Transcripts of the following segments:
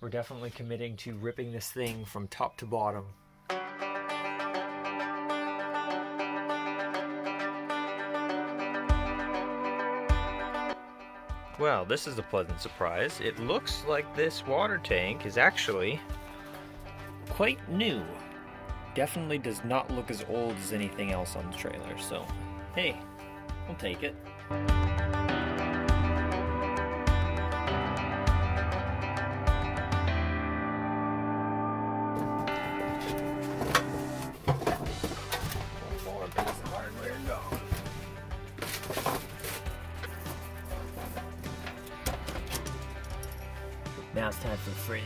We're definitely committing to ripping this thing from top to bottom. Well, this is a pleasant surprise. It looks like this water tank is actually quite new. Definitely does not look as old as anything else on the trailer, so hey, we'll take it. Now it's time for the fridge.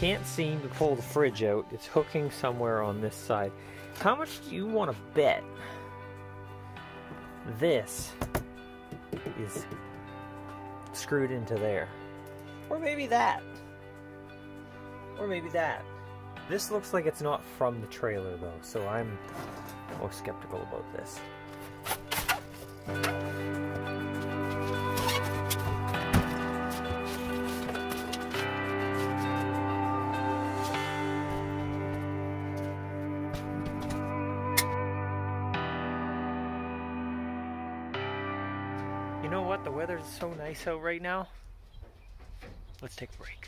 Can't seem to pull the fridge out. It's hooking somewhere on this side. How much do you want to bet this is screwed into there? Or maybe that. Or maybe that. This looks like it's not from the trailer though, so I'm more skeptical about this. You know what? The weather's so nice out right now. Let's take a break.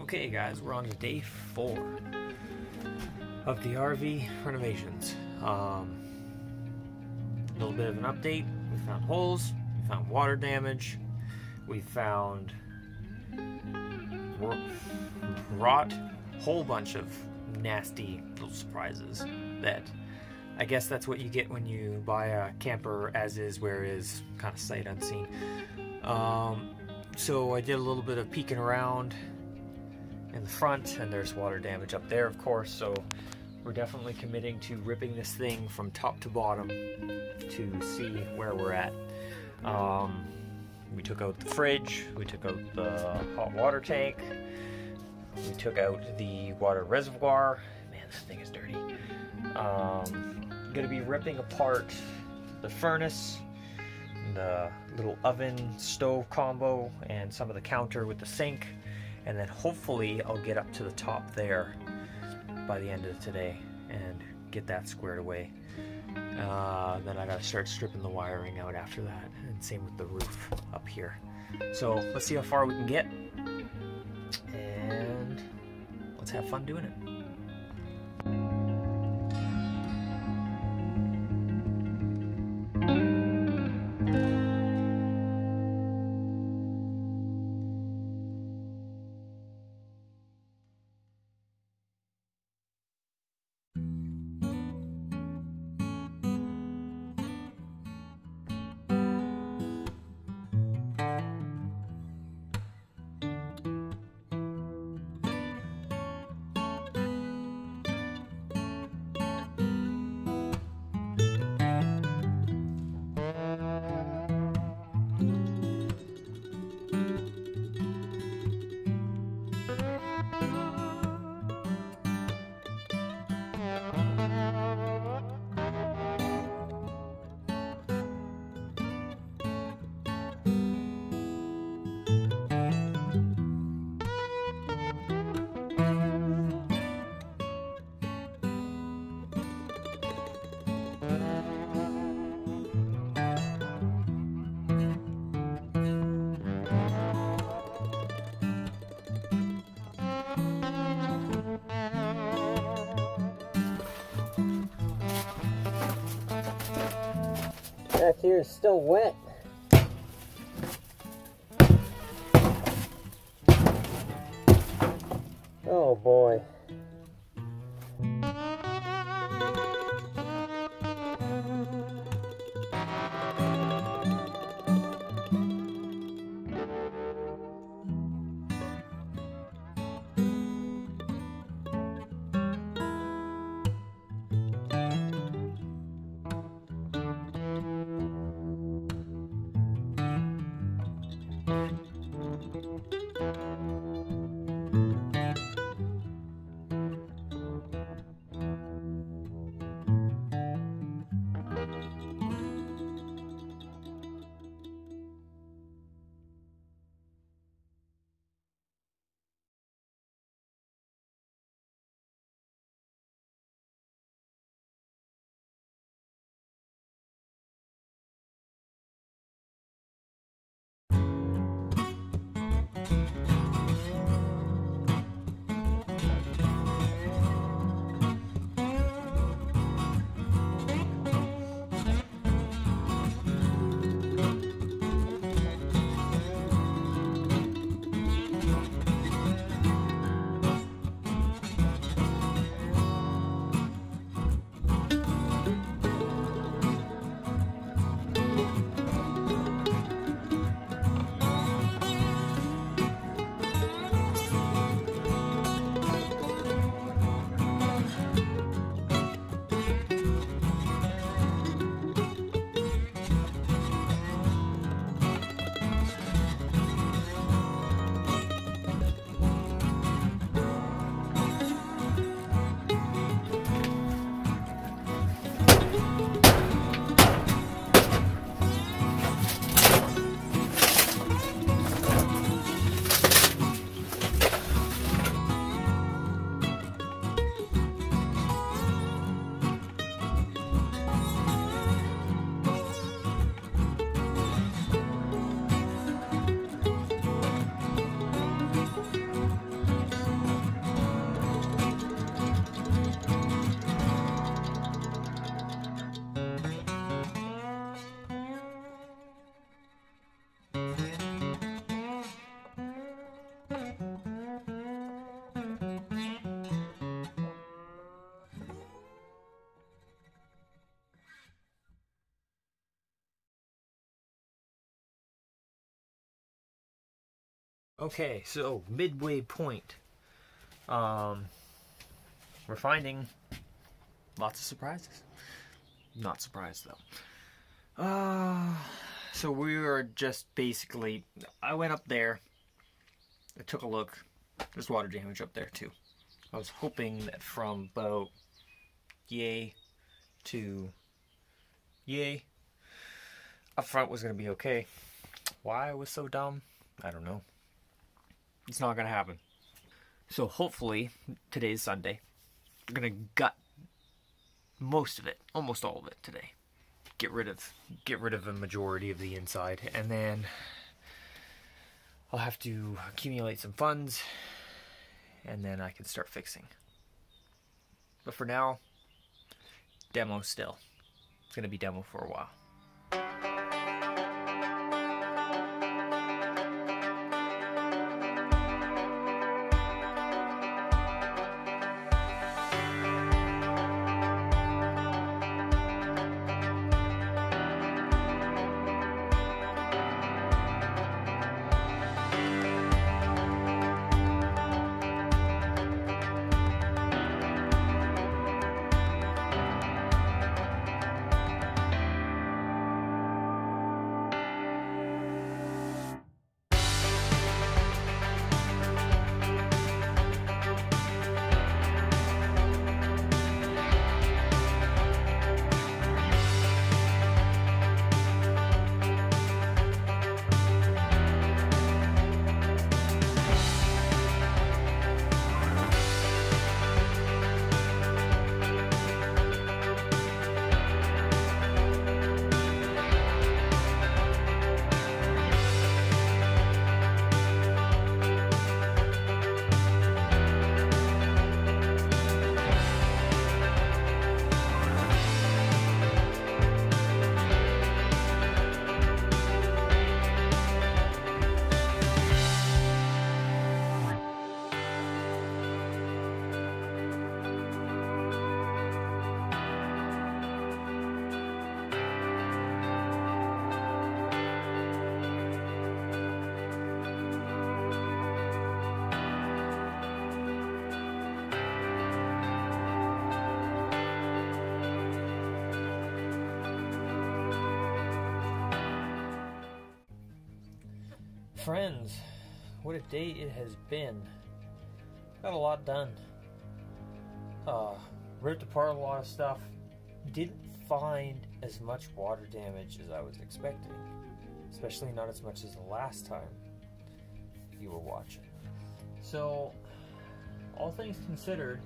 Okay guys, we're on to day 4 of the RV renovations. A little bit of an update. We found holes, we found water damage, we found rot, whole bunch of nasty little surprises that I guess that's what you get when you buy a camper as is, where is kind of sight unseen. So I did a little bit of peeking around in the front, and there's water damage up there, of course, so we're definitely committing to ripping this thing from top to bottom to see where we're at. We took out the fridge, we took out the hot water tank, we took out the water reservoir. Man, this thing is dirty. I'm gonna be ripping apart the furnace, the little oven stove combo, and some of the counter with the sink, and then hopefully I'll get up to the top there by the end of today and get that squared away. Then I gotta start stripping the wiring out after that, and same with the roof up here. So let's see how far we can get, and let's have fun doing it. Back here is still wet. Oh boy. Okay, so midway point. We're finding lots of surprises. Not surprised though. So we were just basically, I went up there, I took a look. There's water damage up there too. I was hoping that from about yay to yay, up front was going to be okay. Why I was so dumb, I don't know. It's not going to happen. So hopefully, today's Sunday, I'm going to gut most of it, almost all of it today. Get rid of the majority of the inside, and then I'll have to accumulate some funds, and then I can start fixing. But for now, demo still. It's going to be demo for a while. Friends, what a day it has been. Got a lot done. Ripped apart a lot of stuff. Didn't find as much water damage as I was expecting. Especially not as much as the last time you were watching. So, all things considered,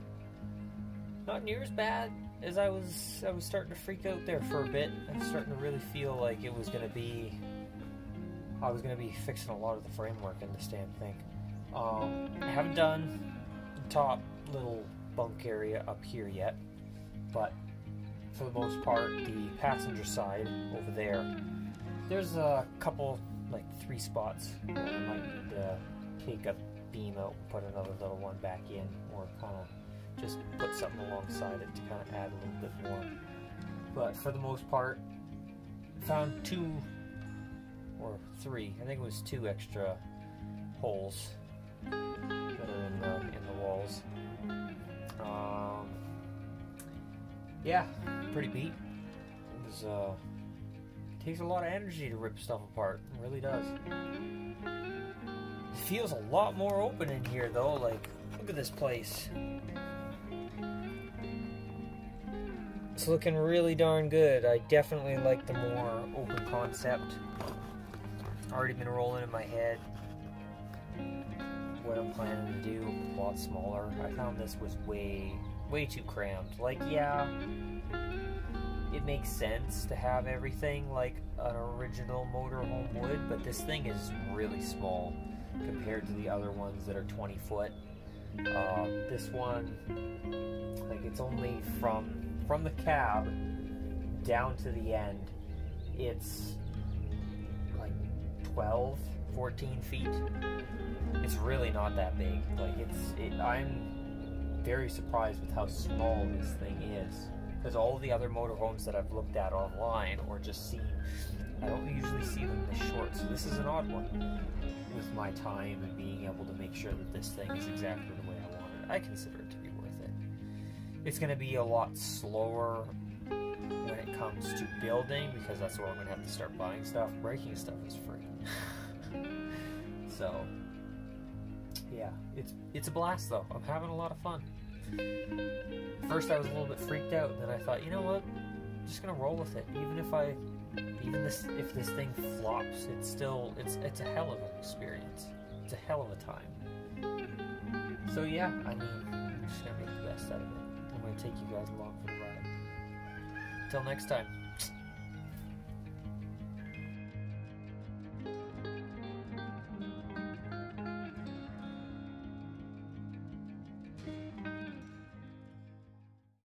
not near as bad as I was starting to freak out there for a bit. I was starting to really feel like it was going to be... I was going to be fixing a lot of the framework in this damn thing. I haven't done the top little bunk area up here yet, but for the most part, the passenger side over there, there's a couple, like 3 spots where I might need to take a beam out and put another little one back in, or kind of just put something alongside it to kind of add a little bit more. But for the most part, found 2 or 3, I think it was 2 extra holes that are in the walls. Yeah, pretty beat. It was, takes a lot of energy to rip stuff apart, it really does. It feels a lot more open in here though, like, look at this place. It's looking really darn good. I definitely like the more open concept. Already been rolling in my head what I'm planning to do. A lot smaller. I found this was way too cramped. Like, yeah, it makes sense to have everything like an original motorhome would, but this thing is really small compared to the other ones that are 20 foot. This one, like, it's only from the cab down to the end, it's 12, 14 feet. It's really not that big. Like, I'm very surprised with how small this thing is. Because all the other motorhomes that I've looked at online or just seen, I don't usually see them this short. So this is an odd one. With my time and being able to make sure that this thing is exactly the way I want it, I consider it to be worth it. It's going to be a lot slower when it comes to building, because that's where I'm going to have to start buying stuff. Breaking stuff is free. So, yeah, it's a blast though. I'm having a lot of fun. First I was a little bit freaked out, and then I thought, you know what, I'm just going to roll with it. Even the if this thing flops, it's still it's a hell of an experience. It's a hell of a time. So yeah, I mean, just gonna make the best out of it. I'm gonna take you guys along for the ride. Till next time.